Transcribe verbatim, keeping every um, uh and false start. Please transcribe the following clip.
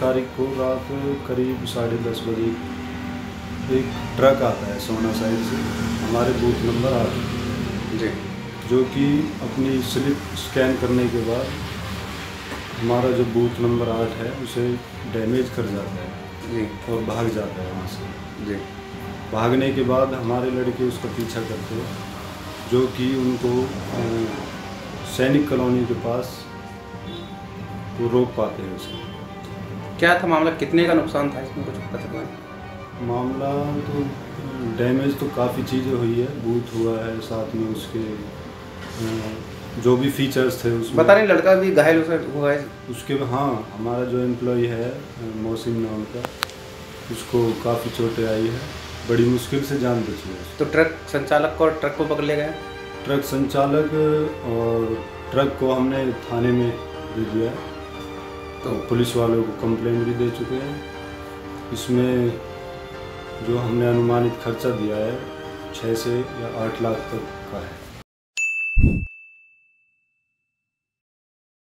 तारीख को रात करीब साढ़े दस बजे एक ट्रक आता है सोना साइड से हमारे बूथ नंबर आठ जी, जो कि अपनी स्लिप स्कैन करने के बाद हमारा जो बूथ नंबर आठ है उसे डैमेज कर जाता है जी और भाग जाता है वहाँ से जी। भागने के बाद हमारे लड़के उसका पीछा करते हैं, जो कि उनको सैनिक कॉलोनी के पास वो रोक पाते हैं उसको। क्या था मामला, कितने का नुकसान था इसमें कुछ पता चला है? मामला तो डैमेज तो काफ़ी चीज़ें हुई है, बूथ हुआ है, साथ में उसके जो भी फीचर्स थे उसमें बता नहीं, लड़का भी घायल हुआ है उसके। हाँ, हमारा जो एम्प्लॉय है मोहसिन नाम का, उसको काफ़ी चोटें आई है, बड़ी मुश्किल से जान बची है। तो ट्रक संचालक को और ट्रक को पकड़ ले गए? ट्रक संचालक और ट्रक को हमने थाने में दे दिया, तो पुलिस वालों को कंप्लेंट भी दे चुके हैं। इसमें जो हमने अनुमानित खर्चा दिया है छः से या आठ लाख तक का है।